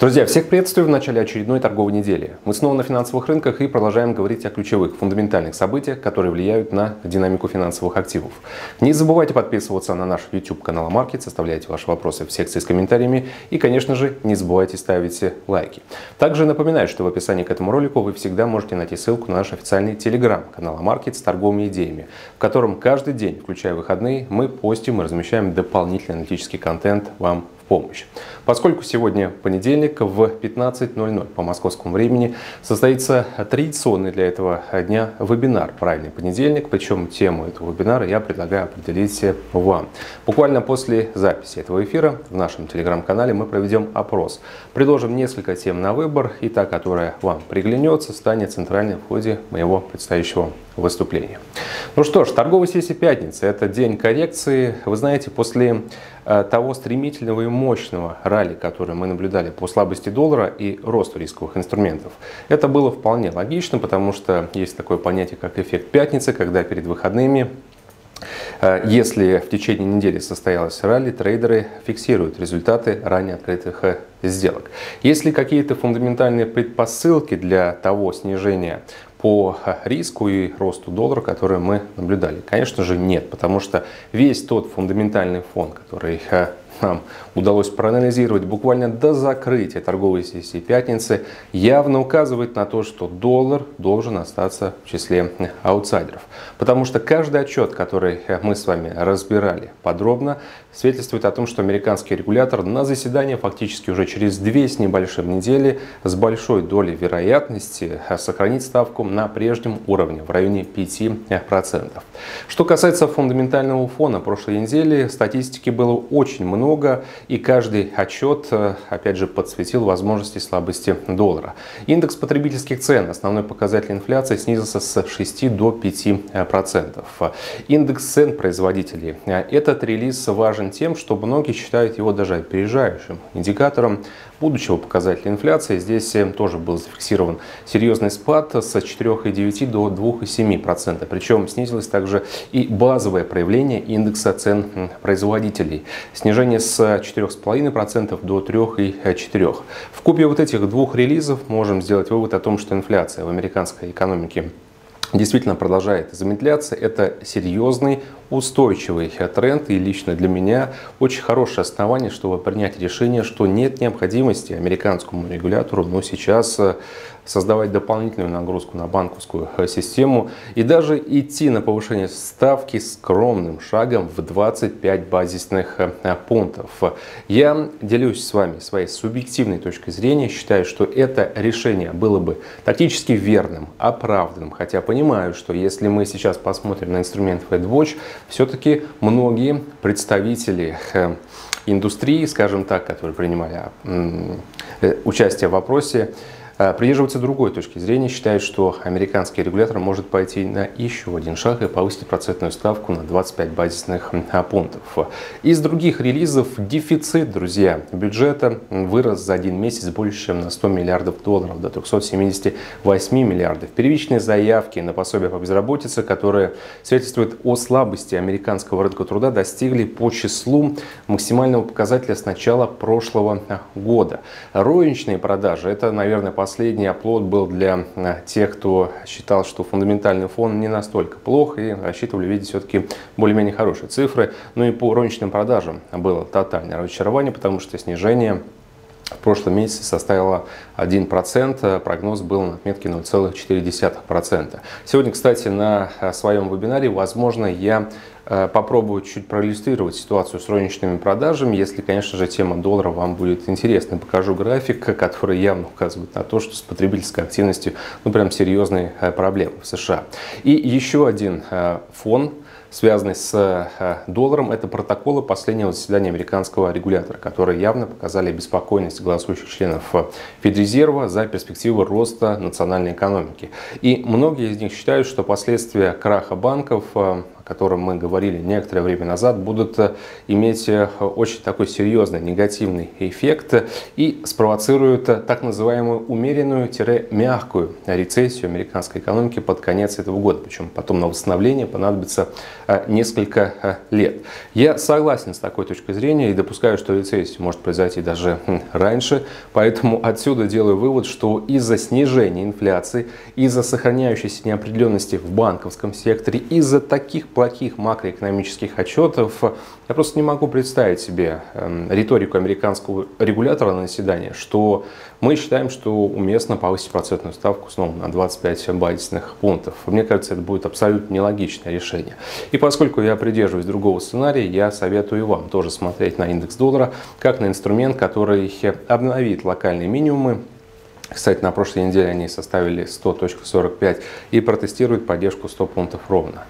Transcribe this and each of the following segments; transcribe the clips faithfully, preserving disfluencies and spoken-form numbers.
Друзья, всех приветствую в начале очередной торговой недели. Мы снова на финансовых рынках и продолжаем говорить о ключевых, фундаментальных событиях, которые влияют на динамику финансовых активов. Не забывайте подписываться на наш YouTube-канал AMarkets, оставляйте ваши вопросы в секции с комментариями и, конечно же, не забывайте ставить лайки. Также напоминаю, что в описании к этому ролику вы всегда можете найти ссылку на наш официальный телеграм-канал AMarkets с торговыми идеями, в котором каждый день, включая выходные, мы постим и размещаем дополнительный аналитический контент вам помощь. Поскольку сегодня понедельник в пятнадцать ноль ноль по московскому времени состоится традиционный для этого дня вебинар «Правильный понедельник», причем тему этого вебинара я предлагаю определить вам. Буквально после записи этого эфира в нашем телеграм-канале мы проведем опрос. Предложим несколько тем на выбор, и та, которая вам приглянется, станет центральной в ходе моего предстоящего выступления. Ну что ж, торговая сессия пятницы – это день коррекции. Вы знаете, после того стремительного и мощного ралли, который мы наблюдали по слабости доллара и росту рисковых инструментов, это было вполне логично, потому что есть такое понятие, как эффект пятницы, когда перед выходными, если в течение недели состоялось ралли, трейдеры фиксируют результаты ранее открытых сделок. Есть ли какие-то фундаментальные предпосылки для того снижения по риску и росту доллара, который мы наблюдали? Конечно же, нет, потому что весь тот фундаментальный фон, который нам удалось проанализировать буквально до закрытия торговой сессии пятницы, явно указывает на то, что доллар должен остаться в числе аутсайдеров. Потому что каждый отчет, который мы с вами разбирали подробно, свидетельствует о том, что американский регулятор на заседании фактически уже через две с небольшим недели с большой долей вероятности сохранит ставку на прежнем уровне в районе пяти процентов. Что касается фундаментального фона прошлой недели, статистики было очень много. Много, и каждый отчет, опять же, подсветил возможности слабости доллара. Индекс потребительских цен, основной показатель инфляции, снизился с шести до пяти процентов. Индекс цен производителей. Этот релиз важен тем, что многие считают его даже опережающим индикатором будущего показателя инфляции. Здесь тоже был зафиксирован серьезный спад с четырёх и девяти десятых процента до двух и семи десятых процента. Причем снизилось также и базовое проявление индекса цен производителей. Снижение с четырёх и пяти десятых процента до трёх и четырёх десятых процента. Вкупе вот этих двух релизов можем сделать вывод о том, что инфляция в американской экономике действительно продолжает замедляться. Это серьезный устойчивый тренд, и лично для меня очень хорошее основание, чтобы принять решение, что нет необходимости американскому регулятору, но сейчас создавать дополнительную нагрузку на банковскую систему и даже идти на повышение ставки скромным шагом в двадцать пять базисных пунктов. Я делюсь с вами своей субъективной точкой зрения, считаю, что это решение было бы тактически верным, оправданным, хотя понимаю, что если мы сейчас посмотрим на инструмент FedWatch, все-таки многие представители индустрии, скажем так, которые принимали участие в опросе, придерживаются другой точки зрения, считают, что американский регулятор может пойти на еще один шаг и повысить процентную ставку на двадцать пять базисных пунктов. Из других релизов дефицит, друзья, бюджета вырос за один месяц больше, чем на сто миллиардов долларов, до трёхсот семидесяти восьми миллиардов. Первичные заявки на пособие по безработице, которые свидетельствуют о слабости американского рынка труда, достигли по числу максимального показателя с начала прошлого года. Розничные продажи, это, наверное, последний Последний оплот был для тех, кто считал, что фундаментальный фон не настолько плох, и рассчитывали видеть все-таки более-менее хорошие цифры. Но и по розничным продажам было тотальное разочарование, потому что снижение в прошлом месяце составила один процент, прогноз был на отметке ноль целых четыре десятых процента. Сегодня, кстати, на своем вебинаре, возможно, я попробую чуть проиллюстрировать ситуацию с розничными продажами, если, конечно же, тема доллара вам будет интересна. Покажу график, который явно указывает на то, что с потребительской активностью, ну, прям серьезные проблемы в США. И еще один фон, связанный с долларом, это протоколы последнего заседания американского регулятора, которые явно показали обеспокоенность голосующих членов Федрезерва за перспективы роста национальной экономики. И многие из них считают, что последствия краха банков о котором мы говорили некоторое время назад, будут иметь очень такой серьезный негативный эффект и спровоцируют так называемую умеренную-мягкую рецессию американской экономики под конец этого года. Причем потом на восстановление понадобится несколько лет. Я согласен с такой точкой зрения и допускаю, что рецессия может произойти даже раньше. Поэтому отсюда делаю вывод, что из-за снижения инфляции, из-за сохраняющейся неопределенности в банковском секторе, из-за таких плохих макроэкономических отчетов, я просто не могу представить себе риторику американского регулятора на заседании, что мы считаем, что уместно повысить процентную ставку снова на двадцать пять базисных пунктов. Мне кажется, это будет абсолютно нелогичное решение. И поскольку я придерживаюсь другого сценария, я советую вам тоже смотреть на индекс доллара как на инструмент, который обновит локальные минимумы. Кстати, на прошлой неделе они составили сто сорок пять и протестируют поддержку сто пунктов ровно.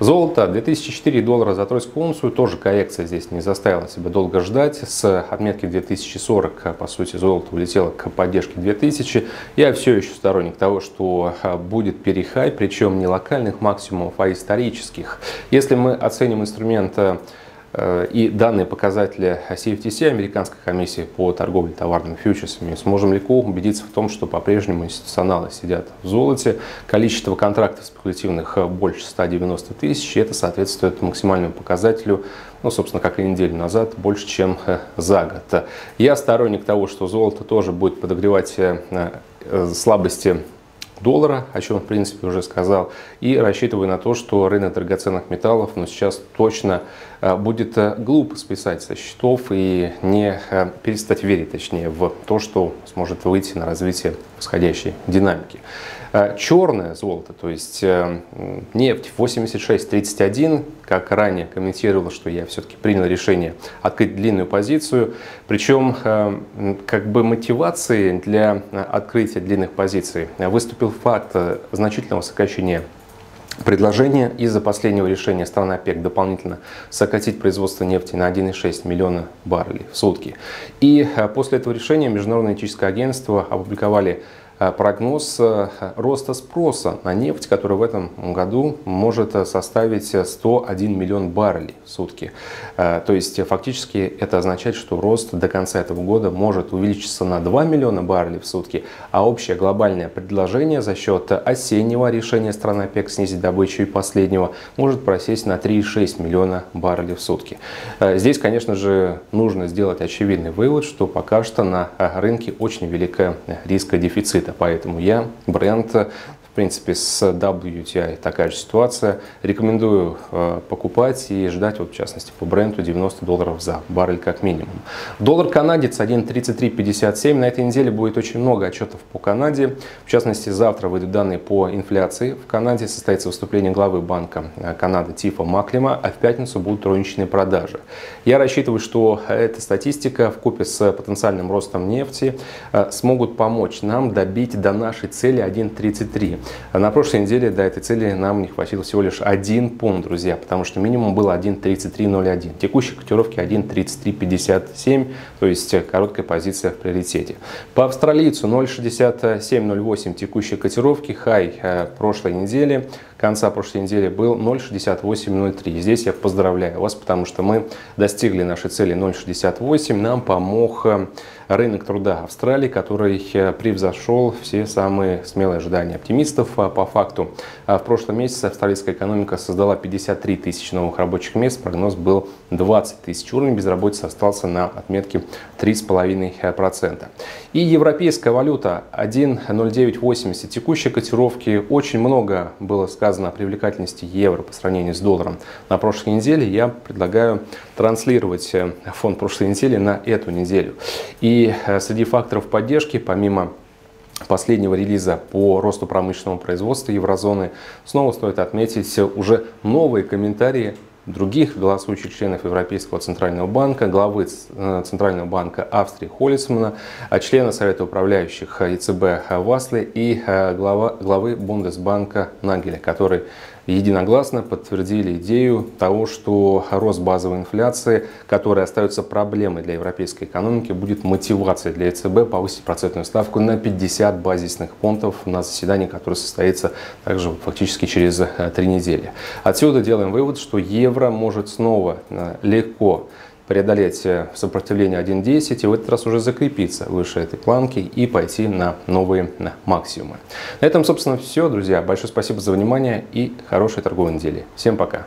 Золото две тысячи четыре доллара за тройскую унцию. Тоже коррекция здесь не заставила себя долго ждать. С отметки две тысячи сорок, по сути, золото улетело к поддержке две тысячи. Я все еще сторонник того, что будет перехай, причем не локальных максимумов, а исторических. Если мы оценим инструмент и данные показатели си эф ти си, Американской комиссии по торговле товарными фьючерсами, сможем легко убедиться в том, что по-прежнему институционалы сидят в золоте. Количество контрактов спекулятивных больше ста девяноста тысяч, и это соответствует максимальному показателю, ну, собственно, как и неделю назад, больше, чем за год. Я сторонник того, что золото тоже будет подогревать слабости доллара, о чем, в принципе, уже сказал, и рассчитываю на то, что рынок драгоценных металлов, ну, сейчас точно будет глупо списать со счетов и не перестать верить, точнее, в то, что сможет выйти на развитие восходящей динамики. Черное золото, то есть нефть восемьдесят шесть тридцать один, как ранее комментировал, что я все-таки принял решение открыть длинную позицию. Причем, как бы мотивацией для открытия длинных позиций выступил факт значительного сокращения предложение из-за последнего решения стран ОПЕК дополнительно сократить производство нефти на один и шесть миллиона баррелей в сутки. И после этого решения Международное этическое агентство опубликовали прогноз роста спроса на нефть, который в этом году может составить сто один миллион баррелей в сутки. То есть фактически это означает, что рост до конца этого года может увеличиться на два миллиона баррелей в сутки, а общее глобальное предложение за счет осеннего решения стран ОПЕК снизить добычу и последнего может просесть на три и шесть миллиона баррелей в сутки. Здесь, конечно же, нужно сделать очевидный вывод, что пока что на рынке очень велика риска дефицита. Поэтому я, бренд, в принципе, с дабл ю ти ай такая же ситуация. Рекомендую э, покупать и ждать, вот, в частности, по бренду девяносто долларов за баррель как минимум. Доллар канадец один тридцать три пятьдесят семь. На этой неделе будет очень много отчетов по Канаде. В частности, завтра выйдут данные по инфляции в Канаде. Состоится выступление главы Банка Канады Тифа Маклема, а в пятницу будут розничные продажи. Я рассчитываю, что эта статистика вкупе с потенциальным ростом нефти э, смогут помочь нам добить до нашей цели один тридцать три. На прошлой неделе до этой цели нам не хватило всего лишь один пункт, друзья, потому что минимум был один тридцать три ноль один. Текущие котировки один тридцать три пятьдесят семь, то есть короткая позиция в приоритете. По австралийцу ноль шестьдесят семь ноль восемь текущие котировки, хай прошлой недели, конца прошлой недели был ноль шестьдесят восемь ноль три. Здесь я поздравляю вас, потому что мы достигли нашей цели ноль шестьдесят восемь. Нам помог рынок труда Австралии, который превзошел все самые смелые ожидания оптимистов. По факту, в прошлом месяце австралийская экономика создала пятьдесят три тысячи новых рабочих мест. Прогноз был двадцать тысяч. Уровень безработицы остался на отметке три и пять десятых процента. И европейская валюта один ноль девять восемьдесят. Текущие котировки. Очень много было сказано о привлекательности евро по сравнению с долларом на прошлой неделе. Я предлагаю транслировать фон прошлой недели на эту неделю. И среди факторов поддержки, помимо последнего релиза по росту промышленного производства еврозоны, снова стоит отметить уже новые комментарии других голосующих членов Европейского Центрального Банка, главы Центрального Банка Австрии Холлисмана, члена Совета управляющих ЕЦБ Васли и глава, главы Бундесбанка Нагеля, который единогласно подтвердили идею того, что рост базовой инфляции, которая остается проблемой для европейской экономики, будет мотивацией для ЭЦБ повысить процентную ставку на пятьдесят базисных пунктов на заседании, которое состоится также фактически через три недели. Отсюда делаем вывод, что евро может снова легко преодолеть сопротивление один десять и в этот раз уже закрепиться выше этой планки и пойти на новые максимумы. На этом, собственно, все, друзья. Большое спасибо за внимание и хорошей торговой недели. Всем пока!